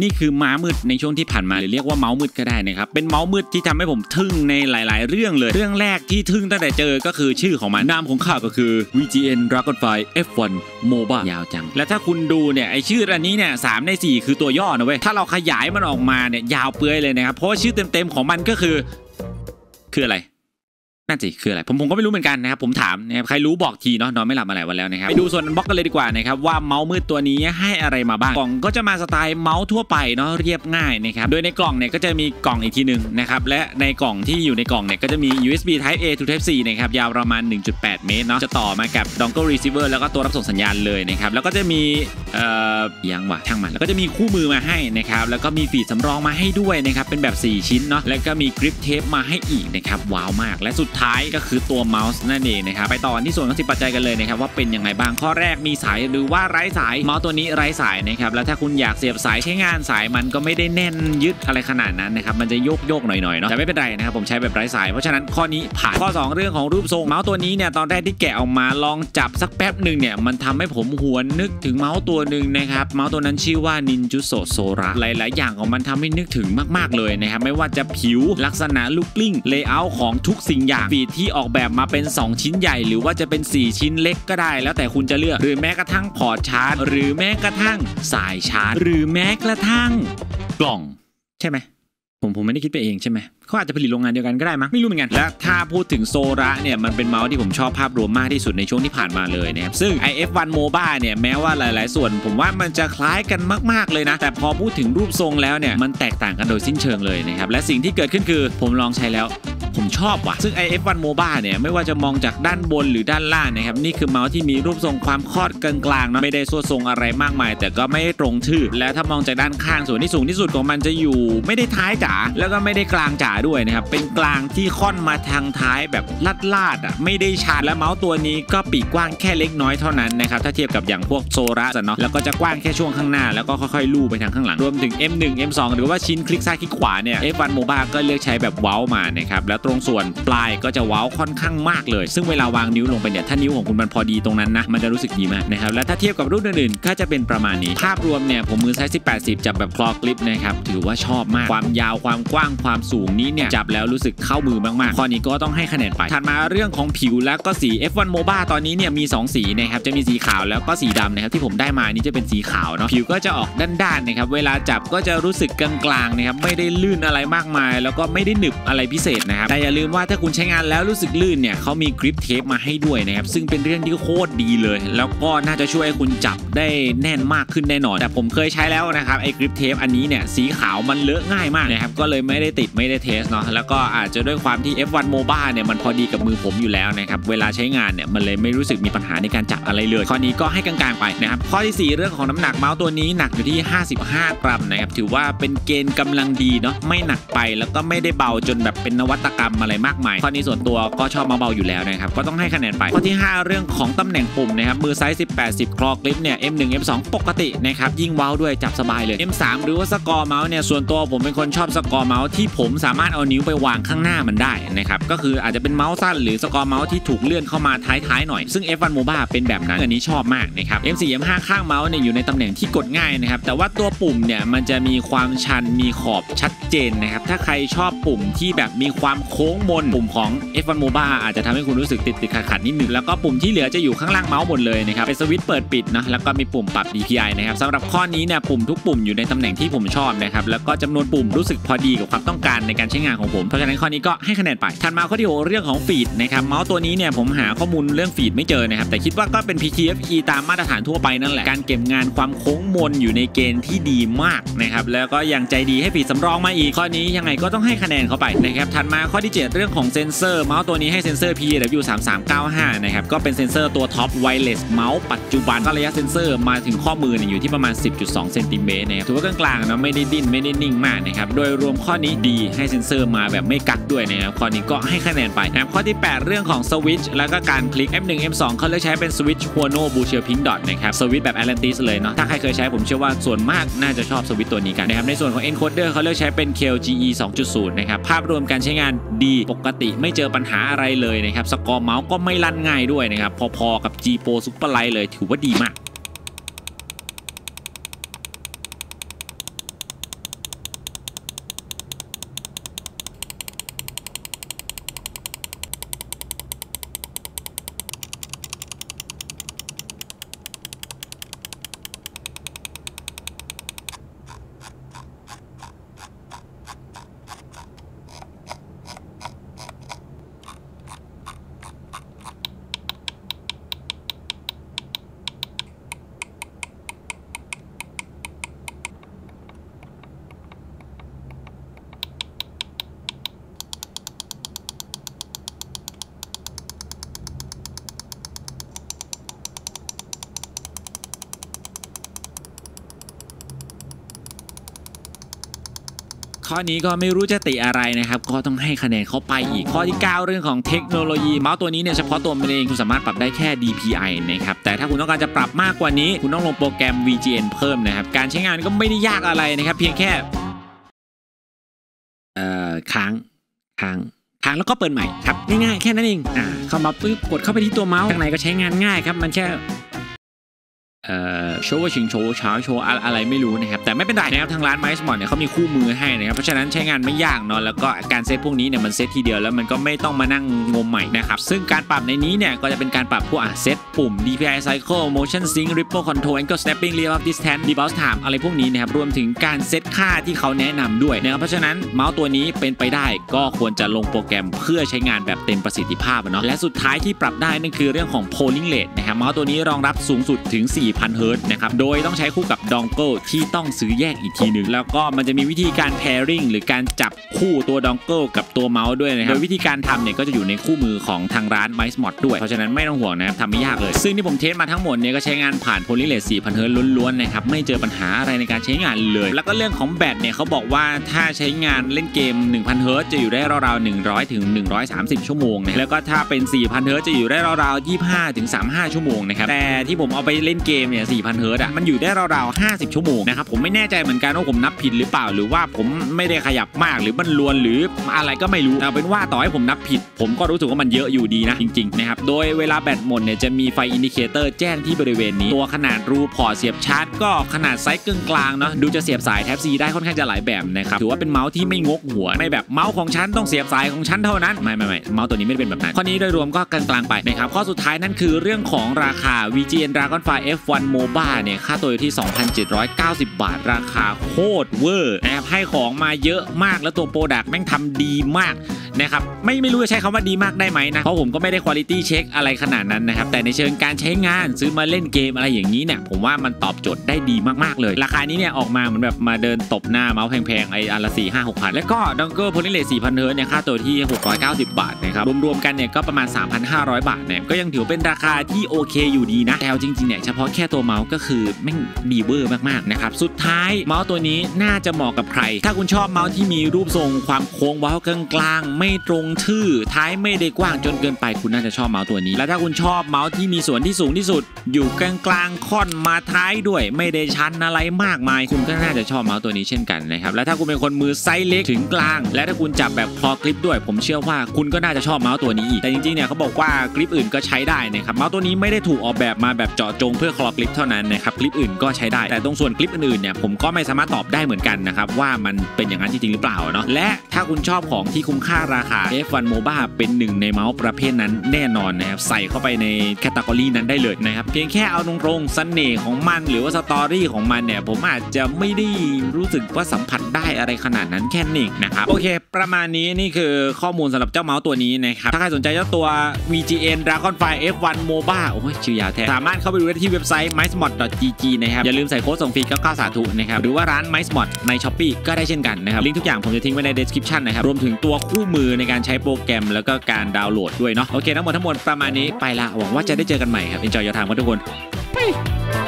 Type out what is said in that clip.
นี่คือม้ามืดในช่วงที่ผ่านมาหรือเรียกว่าเมาส์มืดก็ได้นะครับเป็นเมาส์มืดที่ทำให้ผมทึ่งในหลายๆเรื่องเลยเรื่องแรกที่ทึ่งตั้งแต่เจอก็คือชื่อของมันนามของข้าก็คือ VGN Dragonfly F1 MOBA ยาวจังและถ้าคุณดูเนี่ยไอชื่ออันนี้เนี่ย3 ใน 4คือตัวย่อนะเว้ยถ้าเราขยายมันออกมาเนี่ยยาวเปื้อยเลยนะครับเพราะชื่อเต็มๆของมันก็คืออะไรนั่นสิคืออะไรผมก็ไม่รู้เหมือนกันนะครับผมถามนะครับใครรู้บอกทีเนาะนอนไม่หลับมาหลายวันแล้วนะครับไปดูส่วนบล็อกกันเลยดีกว่านะครับว่าเมาส์มืดตัวนี้ให้อะไรมาบ้างกล่องก็จะมาสไตล์เมาส์ทั่วไปเนาะเรียบง่ายนะครับโดยในกล่องเนี่ยก็จะมีกล่องอีกทีหนึ่งนะครับและในกล่องที่อยู่ในกล่องเนี่ยก็จะมี USB Type A to Type C นะครับยาวประมาณ 1.8 เมตรเนาะจะต่อมากับ Dongle Receiver แล้วก็ตัวรับส่งสัญญาณเลยนะครับแล้วก็จะมียังวะช่างมันแล้วก็จะมีคู่มือมาให้นะครับแล้วก็มีฟีดสำรองมาให้ด้วยนะครับเป็นแบบ 4 ชิ้นเนาะแล้วก็มีกริปเทปมาให้อีกนะครับว้าวมากและสุดท้ายก็คือตัวเมาส์นั่นเองนะครับไปต่อที่ส่วนของ10ปัจจัยกันเลยนะครับว่าเป็นยังไงบ้างข้อแรกมีสายหรือว่าไร้สายเมาส์ตัวนี้ไร้สายนะครับแล้วถ้าคุณอยากเสียบสายใช้งานสายมันก็ไม่ได้แน่นยึดอะไรขนาดนั้นนะครับมันจะโยกหน่อยๆเนาะแต่ไม่เป็นไรนะครับผมใช้แบบไร้สายเพราะฉะนั้นข้อนี้ผ่านข้อ2เรื่องของรูปทรงเมาส์ตัวนี้เนี่ยตอนแรกที่แกะออกมาลองจับสักแป๊บหนึ่งเนี่ยมันทำให้ผมหวนนึกถึงเมาส์ตัวหนึ่งนะครับเมาส์ตัวนั้นชื่อว่านินจูโซโซระหลายๆอย่างของมันทำให้นึกถึงมากๆเลยนะครับไม่ว่าจะผิวลักษณะลูกกลิ้งเลเยอร์ของทุกสิ่งอย่างฟีดที่ออกแบบมาเป็น2ชิ้นใหญ่หรือว่าจะเป็น4ชิ้นเล็กก็ได้แล้วแต่คุณจะเลือกหรือแม้กระทั่งพอร์ตชาร์จหรือแม้กระทั่งสายชาร์จหรือแม้กระทั่งกล่องใช่ไหมผมไม่ได้คิดไปเองใช่ไหมเขาอาจจะผลิตโรงงานเดียวกันก็ได้มั้งไม่รู้เหมือนกันและถ้าพูดถึงโซระเนี่ยมันเป็นเมาส์ที่ผมชอบภาพรวมมากที่สุดในช่วงที่ผ่านมาเลยนะครับซึ่ง F1 MOBA เนี่ยแม้ว่าหลายๆส่วนผมว่ามันจะคล้ายกันมากๆเลยนะแต่พอพูดถึงรูปทรงแล้วเนี่ยมันแตกต่างกันโดยสิ้นเชิงเลยนะครับและสิ่งที่เกิดขึ้นคือผมลองใช้แล้วผมชอบว่ะซึ่ง F1 MOBA เนี่ยไม่ว่าจะมองจากด้านบนหรือด้านล่างนะครับนี่คือเมาส์ที่มีรูปทรงความคอดกลางๆนะไม่ได้ส่วนทรงอะไรมากมายแต่ก็ไม่ตรงชื่อและถ้ามองจากด้านข้างส่วนที่สูงที่สุดของมันจะอยู่ไม่ได้ท้ายจ๋าแล้วก็ไม่ได้กลางจ๋าด้วยนะครับเป็นกลางที่ค่อนมาทางท้ายแบบลาดๆอ่ะไม่ได้ชันและเมาส์ตัวนี้ก็ปีกกว้างแค่เล็กน้อยเท่านั้นนะครับถ้าเทียบกับอย่างพวกโซระเนาะแล้วก็จะกว้างแค่ช่วงข้างหน้าแล้วก็ค่อยๆลู่ไปทางข้างหลังรวมถึง M1 M2 หรือว่าชิ้นคลิกซ้ายคลิกขวาเนี่ย F1 MOBA ก็เลือกใช้แบบเว้ามานะครับแล้วตรงส่วนปลายก็จะเว้าค่อนข้างมากเลยซึ่งเวลาวางนิ้วลงไปเนี่ยถ้านิ้วของคุณมันพอดีตรงนั้นนะมันจะรู้สึกดีมากนะครับและถ้าเทียบกับรุ่นอื่นๆก็จะเป็นประมาณนี้ภาพรวมเนี่ยผมมือไซส์1080จับแบบคลอกลิปนะครับถือว่าชอบมากความยาวความกว้างความสูงนี้เนี่ยจับแล้วรู้สึกเข้ามือมากๆข้อนี้ก็ต้องให้คะแนนไปถัดมาเรื่องของผิวแล้วก็สี F1 MOBA ตอนนี้เนี่ยมี2สีนะครับจะมีสีขาวแล้วก็สีดำนะครับที่ผมได้มานี่จะเป็นสีขาวเนาะผิวก็จะออกด้านๆนะครับเวลาจับก็จะรู้สึกกลางๆนะครับไม่ได้ลื่นอะไรมากมายแล้วก็ไม่ได้หนึบอะไรพิเศษนะครับอย่าลืมว่าถ้าคุณใช้งานแล้วรู้สึกลื่นเนี่ยเขามีกริปเทปมาให้ด้วยนะครับซึ่งเป็นเรื่องที่โคตรดีเลยแล้วก็น่าจะช่วยให้คุณจับได้แน่นมากขึ้นแน่นอนแต่ผมเคยใช้แล้วนะครับไอ้กริปเทปอันนี้เนี่ยสีขาวมันเลอะง่ายมากนะครับก็เลยไม่ได้ติดไม่ได้เทสเนาะแล้วก็อาจจะด้วยความที่ F1 MOBA เนี่ยมันพอดีกับมือผมอยู่แล้วนะครับเวลาใช้งานเนี่ยมันเลยไม่รู้สึกมีปัญหาในการจับอะไรเลยข้อนี้ก็ให้กลางๆไปนะครับข้อที่4เรื่องของน้ำหนักเมาส์ตัวนี้หนักอยู่ที่55 กรัมนะครับถือว่าเป็นเกณฑ์กำลังดีเนาะไม่หนักไปแล้วก็ไม่ได้เบาจนแบบเป็นนวัตกรรมอะไรมากมายข้อนี้ส่วนตัวก็ชอบมาเบาอยู่แล้วนะครับก็ต้องให้คะแนนไปข้อที่5เรื่องของตำแหน่งปุ่มนะครับมือไซส์1080คลอคลิปเนี่ย M1 M2 ปกตินะครับยิ่งว้าวด้วยจับสบายเลย M3 หรือว่าสกอร์เมาส์เนี่ยส่วนตัวผมเป็นคนชอบสกอร์เมาส์ที่ผมสามารถเอานิ้วไปวางข้างหน้ามันได้นะครับก็คืออาจจะเป็นเมาส์สั้นหรือสกอร์เมาส์ที่ถูกเลื่อนเข้ามาท้ายๆหน่อยซึ่ง F1 MOBA เป็นแบบนั้นอันนี้ชอบมากนะครับ M4 M5 ข้างเมาส์เนี่ยอยู่ในตำแหน่งที่กดง่ายนะครับแต่ว่าตัวปุ่มเนี่ยมันจะมีความชันมีขอบชัดเจนนะครับถ้าใครชอบปุ่มที่แบบมีความโค้งมนปุ่มของ F1 MOBA อาจจะทำให้คุณรู้สึกติดขัดนิดหนึ่งแล้วก็ปุ่มที่เหลือจะอยู่ข้างล่างเมาส์หมดเลยนะครับเป็นสวิตช์เปิดปิดนะแล้วก็มีปุ่มปรับ DPI นะครับสำหรับข้อนี้เนี่ยปุ่มทุกปุ่มอยู่ในตำแหน่งที่ผมชอบนะครับแล้วก็จำนวนปุ่มรู้สึกพอดีกับความต้องการในการใช้งานของผมเพราะฉะนั้นข้อนี้ก็ให้คะแนนไปถัดมาข้อที่6เรื่องของฟีดนะครับเมาส์ตัวนี้เนี่ยผมหาข้อมูลเรื่องฟีดไม่เจอนะครับแต่คิดว่าก็เป็น PTFE ตามมาตรฐานทั่วไปนั่นแหละการเก็บงานความโค้งมนอยู่ในเกณฑ์ที่ดีมากนะครับแล้วก็ยังใจดีให้ฟีดสำรองมาอีกข้อนี้ยังไงก็ต้องให้คะแนนเข้าไปนะครับถัดมาข้อที่7เรื่องของเซ็นเซอร์เมาส์ตัวนี้ให้เซ็นเซอร์ PWM3395 นะครับก็เป็นเซ็นเซอร์ตัวท็อปไวเลสเมาส์ปัจจุบันก็ระยะเซ็นเซอร์มาถึงข้อมืออยู่ที่ประมาณ 10.2 เซนติเมตรนะครับถือว่ากลางๆนะไม่ได้ดิ้นไม่ได้นิ่งมากนะครับโดยรวมข้อนี้ดีให้เซ็นเซอร์มาแบบไม่กักด้วยนะครับข้อนี้ก็ให้คะแนนไปนะครับข้อที่8เรื่องของสวิตช์แล้วก็การคลิก M1 M2 เขาเลือกใช้เป็นสวิตช์ Huono Blue Pink Dot นะครับสวิตช์แบบแอตแลนติสเลยเนาะถ้าใครเคยใช้ผมเชื่อว่าส่วนมากน่าจะชอบสวิตช์ตัวนี้กันนะครับในส่วนของ encoder เขาเลือกใช้เป็น KLGE 2.0 นะครับภาพรวมการใช้งานดีปกติไม่เจอปัญหาอะไรเลยนะครับสกอร์เมาส์ก็ไม่ลั่นง่ายด้วยนะครับพอๆกับ GPro Superlight เลยถือว่าดีมาก ข้อนี้ก็ไม่รู้จะติอะไรนะครับก็ต้องให้คะแนนเขาไปอีกข้อที่9เรื่องของเทคโนโลยีเมาส์ตัวนี้เนี่ยเฉพาะตัวมันเองคุณสามารถปรับได้แค่ DPI นะครับแต่ถ้าคุณต้องการจะปรับมากกว่านี้คุณต้องลงโปรแกรม VGN เพิ่มนะครับการใช้งานก็ไม่ได้ยากอะไรนะครับเพียงแค่ค้างแล้วก็เปิดใหม่ครับง่ายๆแค่นั้นเองเข้ามาปุ๊บกดเข้าไปที่ตัวเมาส์ข้างในก็ใช้งานง่ายครับมันแค่โชว์ชิงโชว์ช้าโชว์อะไรไม่รู้นะครับแต่ไม่เป็นไรนะครับทางร้าน Micemod เนี่ยเขามีคู่มือให้นะครับเพราะฉะนั้นใช้งานไม่ยากเนาะแล้วก็การเซตพวกนี้เนี่ยมันเซตทีเดียวแล้วมันก็ไม่ต้องมานั่งงมใหม่นะครับซึ่งการปรับในนี้เนี่ยก็จะเป็นการปรับพวกเซตปุ่ม DPI Cycle Motion Sync Ripple Control Angle Snapping Real Distance Debounce Time อะไรพวกนี้นะครับรวมถึงการเซตค่าที่เขาแนะนำด้วยนะครับเพราะฉะนั้นเมาส์ตัวนี้เป็นไปได้ก็ควรจะลงโปรแกรมเพื่อใช้งานแบบเต็มประสิทธิภาพเนาะและสุดท้ายที่ปรับได้นั่นคือเรื่องของ polling rate นะครับเมาส์ตัวนี้รองรับสูงสุดถึง4,000 เฮิรตซ์ นะครับโดยต้องใช้คู่กับดองเกิลที่ต้องซื้อแยกอีกทีหนึ่งแล้วก็มันจะมีวิธีการ pairing หรือการจับคู่ตัวดองเกิลกับตัวเมาส์ด้วยนะครับโดยวิธีการทำเนี่ยก็จะอยู่ในคู่มือของทางร้าน Micemod ด้วยเพราะฉะนั้นไม่ต้องห่วงนะครับทำไม่ยากเลยซึ่งที่ผมเทสมาทั้งหมดเนี่ยก็ใช้งานผ่าน polling rate 4,000 เฮิรตซ์ ล้วนๆนะครับไม่เจอปัญหาอะไรในการใช้งานเลยแล้วก็เรื่องของแบตเนี่ยเขาบอกว่าถ้าใช้งานเล่นเกม 1,000 เฮิรตซ์ จะอยู่ได้ราวๆ 100 ถึง 130 ชั่วโมงนะแล้วก็ถ้าเป็น 4,000 เฮิรตซ์ จะอยู่ได้ราวๆ 25 ถึง 35 ชั่วโมงนะครับแต่ที่ผมเอาไปเล่นเกมเนี่ย 4,000 เฮิรตซ์ มันอยู่ได้ราวๆ 50 ชั่วโมงนะครับผมไม่แน่ใจเหมือนกันว่าผมนับผิดหรือเปล่าหรือว่าผมไม่ได้ขยับมากหรือมันลวนหรืออะไรก็ไม่รู้เอาเป็นว่าต่อให้ผมนับผิดผมก็รู้สึกว่ามันเยอะอยู่ดีนะจริงๆนะครับโดยเวลาแบตหมดเนี่ยจะมีไฟอินดิเคเตอร์แจ้งที่บริเวณนี้ตัวขนาดรูพอร์ตเสียบชาร์จก็ขนาดไซส์กึ่งกลางเนาะดูจะเสียบสาย Type C ได้ค่อนข้างจะหลายแบบนะครับถือว่าเป็นเมาส์ที่ไม่งกหัวไม่แบบเมาส์ของฉันต้องเสียบสายของฉันเท่านั้นไม่เมาส์ตัวนี้ไม่เป็นแบบนั้นข้อนี้โดยรวมก็กลางๆไปนะครับข้อสุดท้ายนั่นคือเรื่องของราคา VGN Dragonfly F1 MOBA เนี่ยค่าตัวอยู่ที่ 2,790 บาทราคาโคตรเวอร์แอบให้ของมาเยอะมากแล้วตัวโปรดักต์แม่งทำดีมากนะครับไม่รู้จะใช้คำว่าดีมากได้ไหมนะเพราะผมก็ไม่ได้คุณภาพเช็คอะไรขนาดนั้นนะครับแต่ในเชิงการใช้งานซื้อมาเล่นเกมอะไรอย่างนี้เนี่ยผมว่ามันตอบโจทย์ได้ดีมากๆเลยราคานี้เนี่ยออกมาเหมือนแบบมาเดินตบหน้าเมาส์แพงๆไอ้อันละ 4-5-6,000 แล้วก็ดองเกิล polling rate 4,000 เฮิรตซ์ เนี่ยค่าตัวที่ 690 บาทนะครับรวมๆกันเนี่ยก็ประมาณ 3,500 บาทเนี่ยก็ยังถือเป็นราคาที่โอเคอยู่ดีนะแต่จริงๆเนี่ยเฉพาะแค่ตัวเมาส์ก็คือแม่งดีเวอร์มากๆนะครับสุดท้ายเมาส์ตัวนี้น่าจะเหมาะกับใครถ้าคุณชอบเมาส์ที่มีรูปทรงความโค้งเว้ากลางๆไม่ตรงชื่อท้ายไม่ได้กว้างจนเกินไปคุณน่าจะชอบเมาส์ตัวนี้และถ้าคุณชอบเมาส์ที่มีส่วนที่สูงที่สุดอยู่กลางๆค่อนมาท้ายด้วยไม่ได้ชั้นอะไรมากมายคุณก็น่าจะชอบเมาส์ตัวนี้เช่นกันนะครับและถ้าคุณเป็นคนมือไซส์เล็กถึงกลางและถ้าคุณจับแบบคลอคลิปด้วยผมเชื่อว่าคุณก็น่าจะชอบเมาส์ตัวนี้อีกแต่จริงๆเนี่ยเขาบอกว่าคลิปอื่นก็ใช้ได้นะครับเมาส์ตัวนี้ไม่ได้ถูกออกแบบมาแบบเจาะจงเพื่อคลอคลิปเท่านั้นนะครับคลิปอื่นก็ใช้ได้แต่ตรงส่วนคลิปอื่นๆเนี่ยผมก็ไม่สามารถตอบได้เหมือนกันนะครับว่ามันเป็นอย่างนั้นจริงๆหรือเปล่าเนาะและถ้าคุณชอบของที่คุ้มค่าราคา F1 MOBA เป็นหนึ่งในเมาส์ประเภทนั้นแน่นอนนะครับใส่เข้าไปในแคตตากรีนั้นได้เลยนะครับเพียงแค่เอาตรงๆเสน่ห์ของมันหรือว่าสตอรี่ของมันเนี่ยผมอาจจะไม่ได้รู้สึกว่าสัมผัสได้อะไรขนาดนั้นแค่นี้นะครับโอเคประมาณนี้นี่คือข้อมูลสำหรับเจ้าเมาส์ตัวนี้นะครับถ้าใครสนใจเจ้าตัว VGN Dragonfly F1 MOBA โอ้ยชื่อยาวแท้สามารถเข้าไปดูได้ที่เว็บไซต์ micemod.gg นะครับอย่าลืมใส่โค้ดส่งฟรี99สาธุนะครับหรือว่าร้าน Micemod ใน Shopee ก็ได้เช่นกันนะครับลิงก์ทุกอย่างผมจะทิ้งไว้ใน description นะครับรวมถึงตัวคู่มือในการใช้โปรแกรมแล้วก็การดาวน์โหลดด้วยเนาะโอเคทั้งหมดประมาณนี้ไปละหวังว่าจะได้เจอกันใหม่ครับ Enjoy ยาวทางกันทุกคน